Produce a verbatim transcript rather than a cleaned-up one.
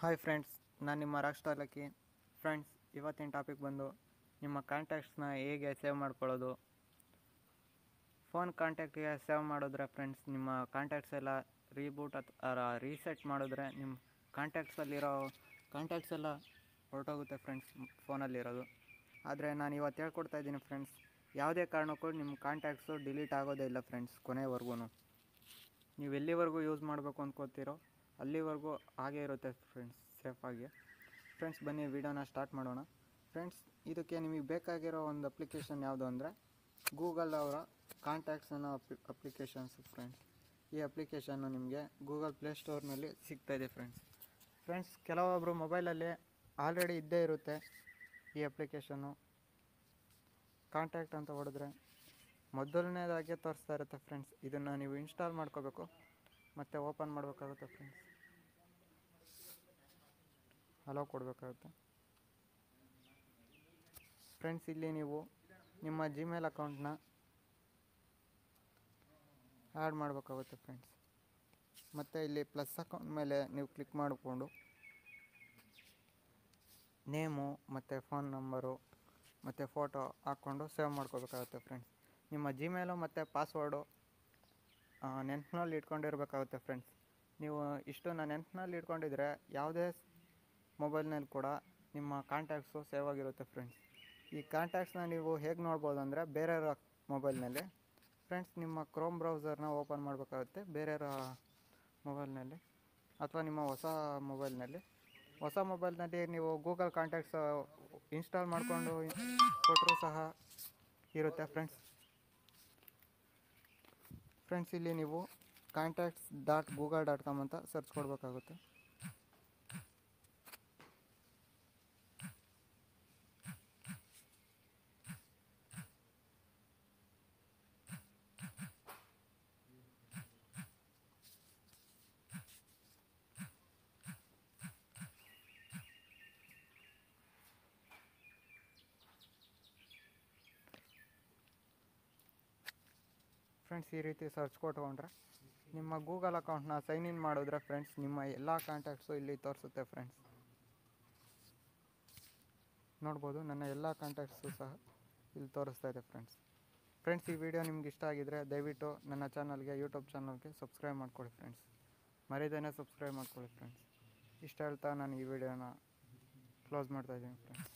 Hi friends, ನಾನು ನಿಮ್ಮ ರಾಷ್ಟ್ರಲಕ್ಕಿ. Friends, ಇವತ್ತಿನ ಟಾಪಿಕ್ ಬಂದು ನಿಮ್ಮ ಕಾಂಟ್ಯಾಕ್ಟ್ಸ್ನ ಹೇಗೆ ಸೇವ್ ಮಾಡ್ಕೊಳ್ಳೋದು. ಫೋನ್ ಕಾಂಟ್ಯಾಕ್ಟ್ಗೆ ಸೇವ್ ಮಾಡಿದ್ರೆ ಫ್ರೆಂಡ್ಸ್, ನಿಮ್ಮ ಕಾಂಟ್ಯಾಕ್ಟ್ಸ್ ಎಲ್ಲ ರೀಬೂಟ್ ಅಥವಾ ರೀಸೆಟ್ ಮಾಡಿದ್ರೆ ನಿಮ್ಮ ಕಾಂಟ್ಯಾಕ್ಟ್ಸಲ್ಲಿರೋ ಕಾಂಟ್ಯಾಕ್ಟ್ಸ್ ಎಲ್ಲ ಹೊರಟೋಗುತ್ತೆ ಫ್ರೆಂಡ್ಸ್, ಫೋನಲ್ಲಿರೋದು. ಆದರೆ ನಾನು ಇವತ್ತು ಹೇಳ್ಕೊಡ್ತಾ ಇದ್ದೀನಿ ಫ್ರೆಂಡ್ಸ್, ಯಾವುದೇ ಕಾರಣಕ್ಕೂ ನಿಮ್ಮ ಕಾಂಟ್ಯಾಕ್ಟ್ಸು ಡಿಲೀಟ್ ಆಗೋದೇ ಇಲ್ಲ ಫ್ರೆಂಡ್ಸ್. ಕೊನೆವರೆಗೂ ನೀವು ಎಲ್ಲಿವರೆಗೂ ಯೂಸ್ ಮಾಡಬೇಕು ಅಂದ್ಕೊಳ್ತೀರೋ ಅಲ್ಲಿವರೆಗೂ ಹಾಗೆ ಇರುತ್ತೆ ಫ್ರೆಂಡ್ಸ್, ಸೇಫಾಗಿ. ಫ್ರೆಂಡ್ಸ್, ಬನ್ನಿ ವಿಡಿಯೋನ ಸ್ಟಾರ್ಟ್ ಮಾಡೋಣ. ಫ್ರೆಂಡ್ಸ್, ಇದಕ್ಕೆ ನಿಮಗೆ ಬೇಕಾಗಿರೋ ಒಂದು ಅಪ್ಲಿಕೇಶನ್ ಯಾವುದು ಅಂದರೆ ಗೂಗಲ್ ಅವರ ಕಾಂಟ್ಯಾಕ್ಟ್ಸ್ ಅನ್ನೋ ಅಪ್ ಅಪ್ಲಿಕೇಶನ್ಸ್ ಫ್ರೆಂಡ್ಸ್. ಈ ಅಪ್ಲಿಕೇಶನ್ನು ನಿಮಗೆ ಗೂಗಲ್ ಪ್ಲೇ ಸ್ಟೋರ್ನಲ್ಲಿ ಸಿಗ್ತಾಯಿದೆ ಫ್ರೆಂಡ್ಸ್. ಫ್ರೆಂಡ್ಸ್, ಕೆಲವೊಬ್ಬರು ಮೊಬೈಲಲ್ಲಿ ಆಲ್ರೆಡಿ ಇದ್ದೇ ಇರುತ್ತೆ ಈ ಅಪ್ಲಿಕೇಶನ್ನು. ಕಾಂಟ್ಯಾಕ್ಟ್ ಅಂತ ಹೊಡೆದ್ರೆ ಮೊದಲನೇದಾಗೆ ತೋರಿಸ್ತಾ ಇರುತ್ತೆ ಫ್ರೆಂಡ್ಸ್. ಇದನ್ನು ನೀವು ಇನ್ಸ್ಟಾಲ್ ಮಾಡ್ಕೋಬೇಕು ಮತ್ತು ಓಪನ್ ಮಾಡಬೇಕಾಗುತ್ತೆ ಫ್ರೆಂಡ್ಸ್. ಅಲೋ ಕೊಡಬೇಕಾಗುತ್ತೆ ಫ್ರೆಂಡ್ಸ್. ಇಲ್ಲಿ ನೀವು ನಿಮ್ಮ ಜಿಮೇಲ್ ಅಕೌಂಟನ್ನ ಆ್ಯಡ್ ಮಾಡಬೇಕಾಗುತ್ತೆ ಫ್ರೆಂಡ್ಸ್. ಮತ್ತು ಇಲ್ಲಿ ಪ್ಲಸ್ ಅಕೌಂಟ್ ಮೇಲೆ ನೀವು ಕ್ಲಿಕ್ ಮಾಡಿಕೊಂಡು ನೇಮು ಮತ್ತು ಫೋನ್ ನಂಬರು ಮತ್ತು ಫೋಟೋ ಹಾಕ್ಕೊಂಡು ಸೇವ್ ಮಾಡ್ಕೋಬೇಕಾಗುತ್ತೆ ಫ್ರೆಂಡ್ಸ್. ನಿಮ್ಮ ಜಿಮೇಲು ಮತ್ತು ಪಾಸ್ವರ್ಡು ನೆನಪಿನಲ್ಲಿ ಇಟ್ಕೊಂಡಿರಬೇಕಾಗುತ್ತೆ ಫ್ರೆಂಡ್ಸ್. ನೀವು ಇಷ್ಟನ್ನು ನೆನಪಿನಲ್ಲಿ ಇಟ್ಕೊಂಡಿದ್ರೆ ಯಾವುದೇ ಮೊಬೈಲ್ನಲ್ಲಿ ಕೂಡ ನಿಮ್ಮ ಕಾಂಟ್ಯಾಕ್ಟ್ಸು ಸೇವ್ ಆಗಿರುತ್ತೆ ಫ್ರೆಂಡ್ಸ್. ಈ ಕಾಂಟ್ಯಾಕ್ಟ್ಸ್ನ ನೀವು ಹೇಗೆ ನೋಡ್ಬೋದು ಅಂದರೆ ಬೇರೆಯವರ ಮೊಬೈಲ್ನಲ್ಲಿ ಫ್ರೆಂಡ್ಸ್, ನಿಮ್ಮ ಕ್ರೋಮ್ ಬ್ರೌಸರ್ನ ಓಪನ್ ಮಾಡಬೇಕಾಗುತ್ತೆ ಬೇರೆಯವರ ಮೊಬೈಲ್ನಲ್ಲಿ ಅಥವಾ ನಿಮ್ಮ ಹೊಸ ಮೊಬೈಲ್ನಲ್ಲಿ. ಹೊಸ ಮೊಬೈಲ್ನಲ್ಲಿ ನೀವು ಗೂಗಲ್ ಕಾಂಟ್ಯಾಕ್ಟ್ಸ್ ಇನ್ಸ್ಟಾಲ್ ಮಾಡಿಕೊಂಡು ಕೊಟ್ಟರೂ ಸಹ ಇರುತ್ತೆ ಫ್ರೆಂಡ್ಸ್. ಫ್ರೆಂಡ್ಸ್, ಇಲ್ಲಿ ನೀವು contacts dot Google dot com ಅಂತ ಸರ್ಚ್ ಕೊಡಬೇಕಾಗುತ್ತೆ. ಫ್ರೆಂಡ್ಸ್, ಈ ರೀತಿ ಸರ್ಚ್ ಕೊಟ್ಕೊಂಡ್ರೆ ನಿಮ್ಮ ಗೂಗಲ್ ಅಕೌಂಟ್ನ ಸೈನ್ ಇನ್ ಮಾಡಿದ್ರೆ ಫ್ರೆಂಡ್ಸ್, ನಿಮ್ಮ ಎಲ್ಲ ಕಾಂಟ್ಯಾಕ್ಟ್ಸು ಇಲ್ಲಿ ತೋರಿಸುತ್ತೆ ಫ್ರೆಂಡ್ಸ್. ನೋಡ್ಬೋದು, ನನ್ನ ಎಲ್ಲ ಕಾಂಟ್ಯಾಕ್ಟ್ಸು ಸಹ ಇಲ್ಲಿ ತೋರಿಸ್ತಾ ಇದೆ ಫ್ರೆಂಡ್ಸ್. ಫ್ರೆಂಡ್ಸ್, ಈ ವಿಡಿಯೋ ನಿಮ್ಗೆ ಇಷ್ಟ ಆಗಿದ್ರೆ ದಯವಿಟ್ಟು ನನ್ನ ಚಾನಲ್ಗೆ, ಯೂಟ್ಯೂಬ್ ಚಾನಲ್ಗೆ ಸಬ್ಸ್ಕ್ರೈಬ್ ಮಾಡ್ಕೊಳ್ಳಿ ಫ್ರೆಂಡ್ಸ್. ಮರೀದೇನೆ ಸಬ್ಸ್ಕ್ರೈಬ್ ಮಾಡ್ಕೊಳ್ಳಿ ಫ್ರೆಂಡ್ಸ್. ಇಷ್ಟ ಹೇಳ್ತಾ ನಾನು ಈ ವಿಡಿಯೋನ ಕ್ಲೋಸ್ ಮಾಡ್ತಾಯಿದ್ದೀನಿ ಫ್ರೆಂಡ್ಸ್.